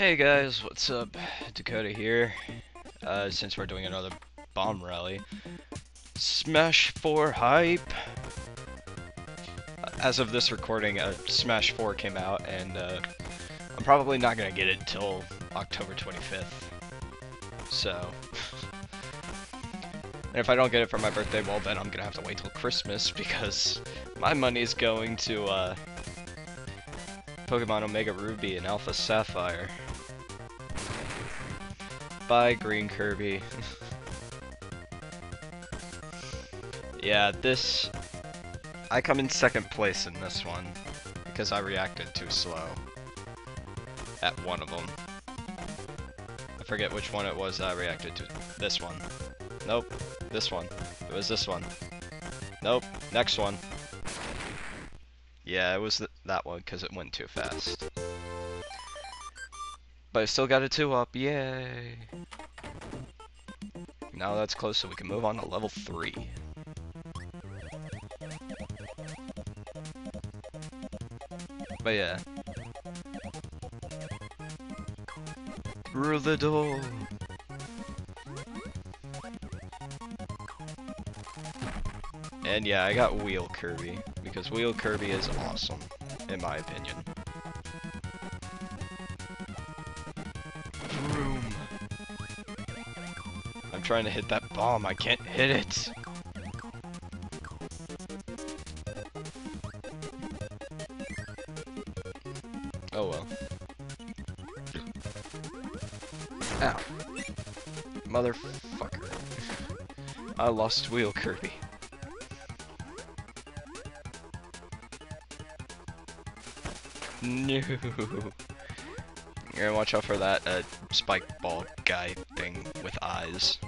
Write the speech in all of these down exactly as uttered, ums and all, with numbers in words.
Hey guys, what's up? Dakota here. Uh, since we're doing another bomb rally, Smash four hype. As of this recording, uh, Smash four came out, and uh, I'm probably not gonna get it till October twenty-fifth. So, and if I don't get it for my birthday, well then I'm gonna have to wait till Christmas because my money is going to uh, Pokemon Omega Ruby and Alpha Sapphire. Bye, Green Kirby. Yeah, this... I come in second place in this one, because I reacted too slow at one of them. I forget which one it was that I reacted to. This one. Nope. This one. It was this one. Nope. Next one. Yeah, it was th that one, because it went too fast. But I still got a two up, yay! Now that's close, so we can move on to level three. But yeah. Through the door! And yeah, I got Wheel Kirby, because Wheel Kirby is awesome, in my opinion. I'm trying to hit that bomb, I can't hit it! Oh well. Ow. Motherfucker. I lost Wheel Kirby. No. You're gonna watch out for that uh, spike ball guy thing with eyes.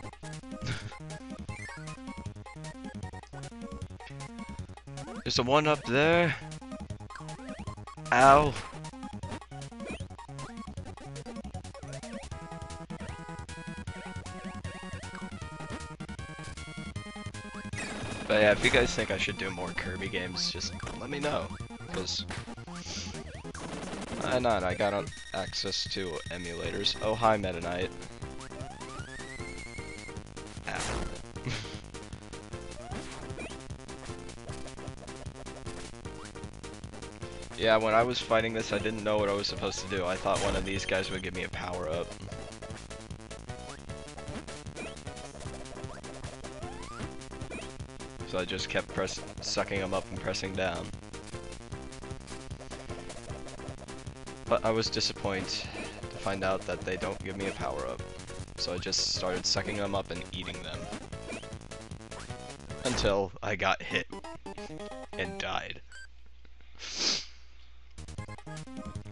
There's a one up there. Ow. But yeah, if you guys think I should do more Kirby games, just let me know, because why not? I got access to emulators. Oh, hi, Meta Knight. Ow. Yeah, when I was fighting this, I didn't know what I was supposed to do. I thought one of these guys would give me a power-up. So I just kept press sucking them up and pressing down. But I was disappointed to find out that they don't give me a power-up. So I just started sucking them up and eating them. Until I got hit. And died.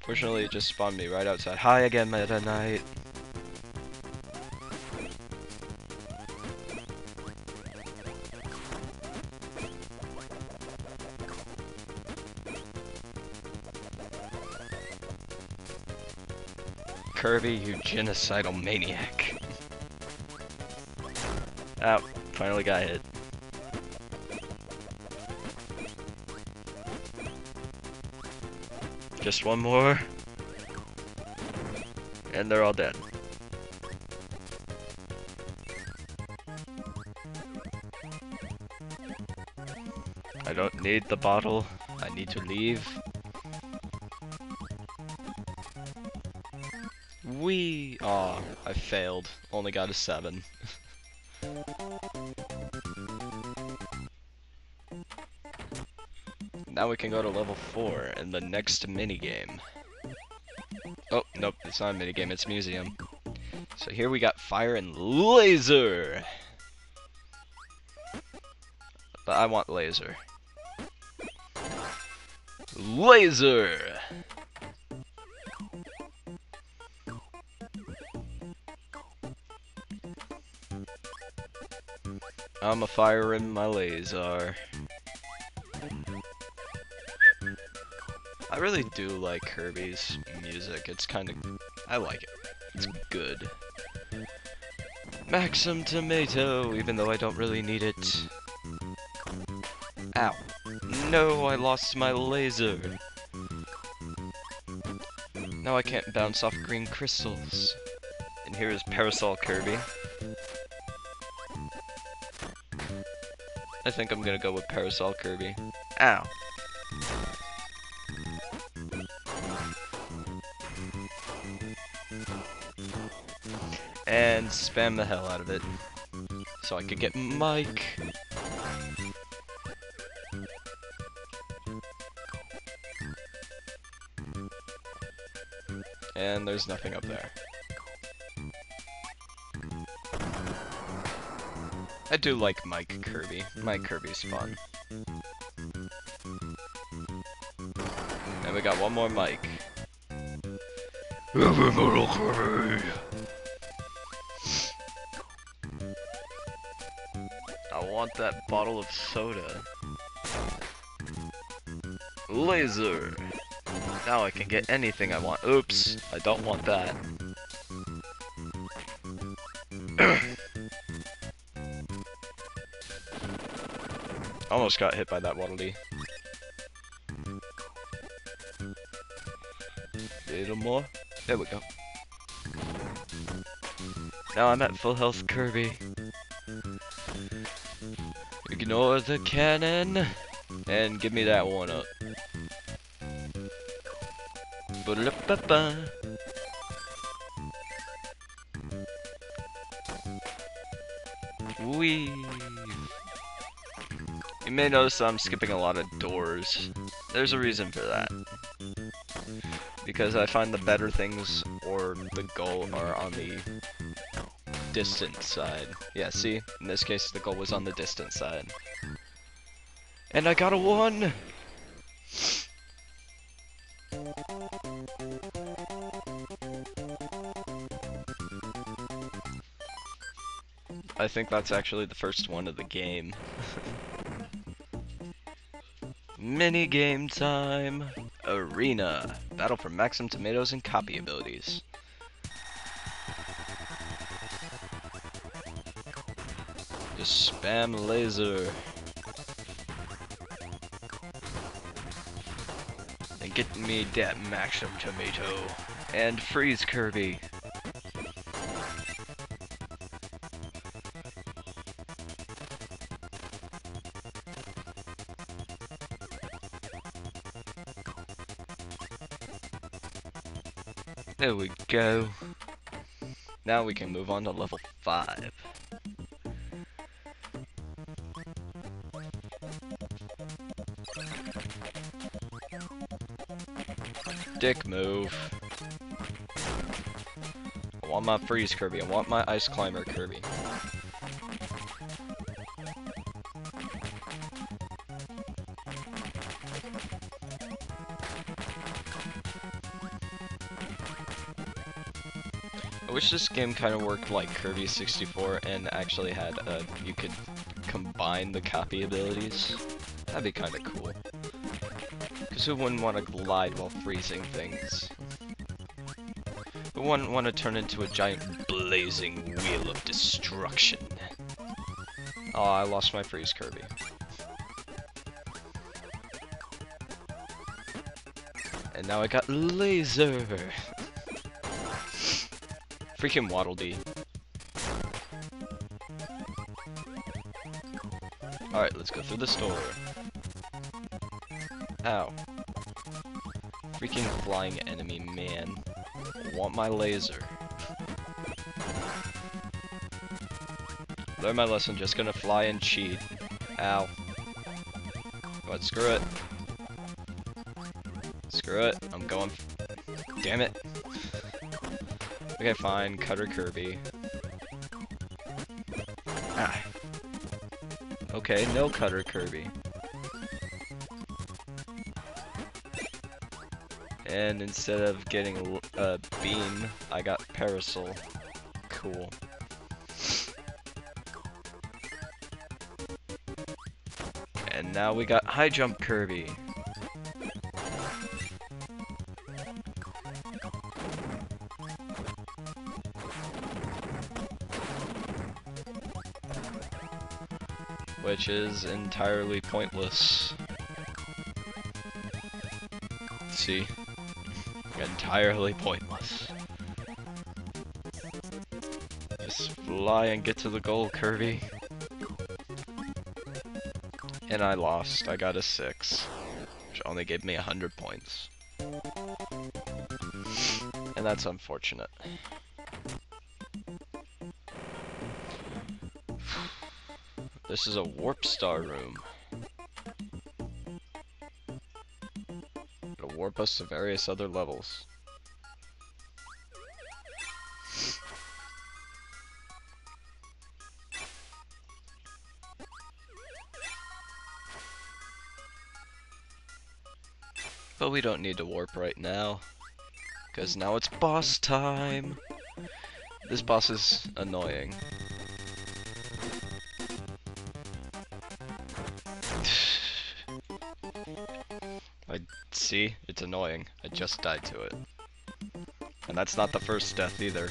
Fortunately, it just spawned me right outside. Hi again, Meta Knight! Kirby, you genocidal maniac. Ow, finally got hit. Just one more. And they're all dead. I don't need the bottle. I need to leave. Wee! Aw, I failed. Only got a seven. Now we can go to level four in the next minigame. Oh, nope, it's not a minigame, it's museum. So here we got fire and laser! But I want laser. Laser! I'm a fire in my laser. I really do like Kirby's music. It's kind of... I like it. It's good. Maxim tomato, even though I don't really need it. Ow. No, I lost my laser. Now I can't bounce off green crystals. And here is Parasol Kirby. I think I'm gonna go with Parasol Kirby. Ow. And spam the hell out of it. So I could get Mike. And there's nothing up there. I do like Mike Kirby. Mike Kirby's fun. And we got one more Mike. I want that bottle of soda. Laser! Now I can get anything I want. Oops, I don't want that. Almost got hit by that waddle-dee. Little more. There we go. Now I'm at full health Kirby. Ignore the cannon. And give me that one up. Wee. You may notice I'm skipping a lot of doors. There's a reason for that. Because I find the better things or the goal are on the distant side. Yeah, see? In this case, the goal was on the distant side. And I got a one! I think that's actually the first one of the game. Mini game time! Arena! Battle for Maxim tomatoes and copy abilities. Just spam laser. And get me that Maxim tomato. And freeze Kirby. There we go. Now we can move on to level five. Dick move. I want my freeze Kirby. I want my ice climber Kirby. I wish this game kind of worked like Kirby sixty-four and actually had a, you could combine the copy abilities. That'd be kind of cool. Because who wouldn't want to glide while freezing things? Who wouldn't want to turn into a giant blazing wheel of destruction? Oh, I lost my freeze Kirby. And now I got laser! Freaking waddle-dee. Alright, let's go through the store. Ow. Freaking flying enemy, man. I want my laser. Learn my lesson, just gonna fly and cheat. Ow. But screw it. Screw it, I'm going. Damn it. Okay, fine. Cutter Kirby. Ah. Okay, no Cutter Kirby. And instead of getting a uh, beam, I got Parasol. Cool. And now we got High Jump Kirby. Which is entirely pointless. See? entirely pointless. Just fly and get to the goal, Kirby. And I lost. I got a six, which only gave me a hundred points. And that's unfortunate. This is a warp star room. It'll warp us to various other levels. But we don't need to warp right now, because now it's boss time! This boss is annoying. I see, it's annoying. I just died to it. And that's not the first death either.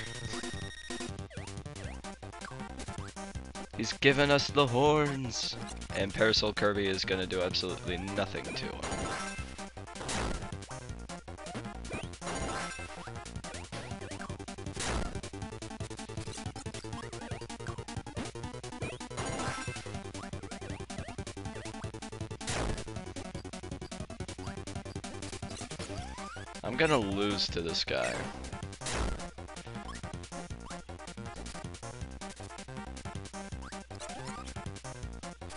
He's given us the horns! And Parasol Kirby is gonna do absolutely nothing to him. I'm gonna lose to this guy.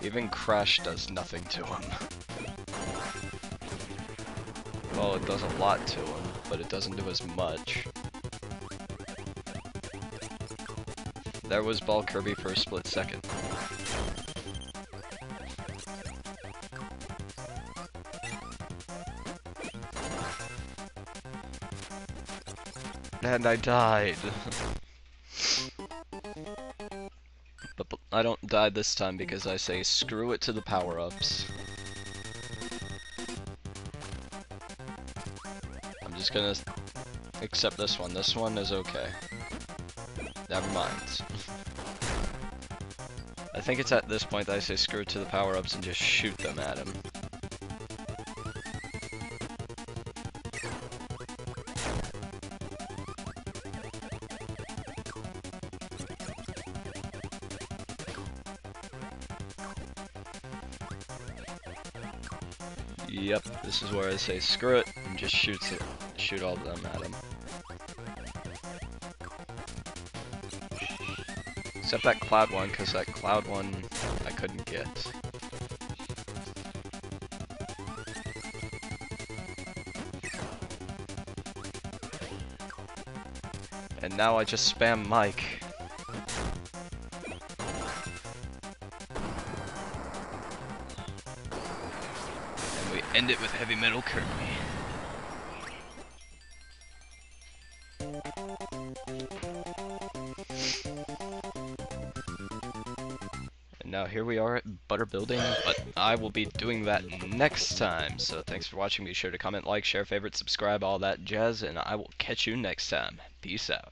Even Crash does nothing to him. Well, it does a lot to him, but it doesn't do as much. There was Ball Kirby for a split second. And I died. But I don't die this time because I say screw it to the power-ups. I'm just gonna accept this one. This one is okay. Never mind. I think it's at this point that I say screw it to the power-ups and just shoot them at him. Yep, this is where I say screw it and just shoots it, shoot all of them at him. Except that cloud one, because that cloud one I couldn't get. And now I just spam Mike. End it with Heavy Metal Kirby. And now here we are at Butter Building, but I will be doing that next time. So thanks for watching. Be sure to comment, like, share, favorite, subscribe, all that jazz, and I will catch you next time. Peace out.